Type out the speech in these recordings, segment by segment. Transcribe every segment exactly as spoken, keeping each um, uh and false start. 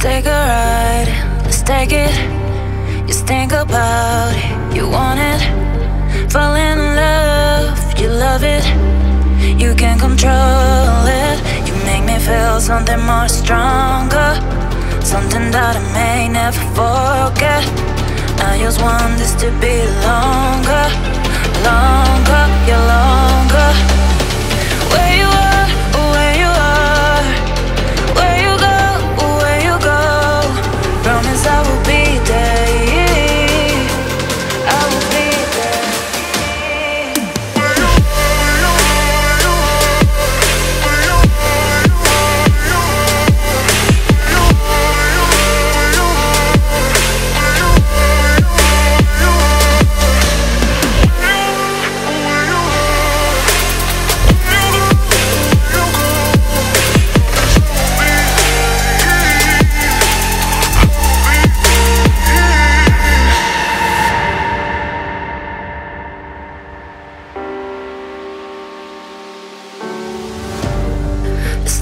take a ride, let's take it. Just think about it, you want it. Fall in love, you love it. You can't control it. You make me feel something more stronger, something that I may never forget. I just want this to be longer, longer, yeah, longer. Where you are, where you are, where you go, where you go. Promise I will be there.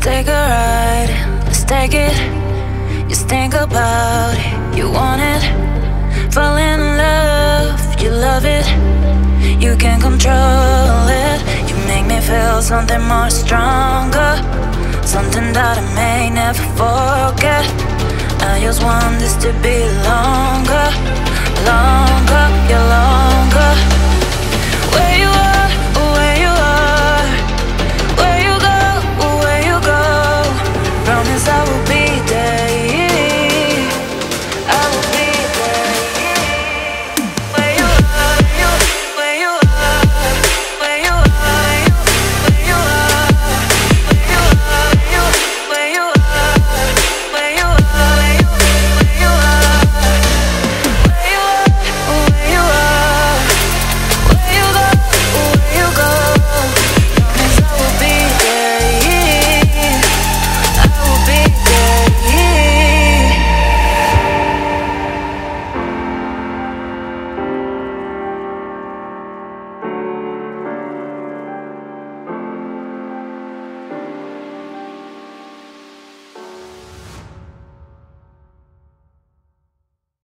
Take a ride, let's take it. Just think about it, you want it. Fall in love, you love it. You can't control it. You make me feel something more stronger, something that I may never forget. I just want this to be longer, longer, yeah, longer. Where you are, where you are, where you go, where you go. Promise I will be there.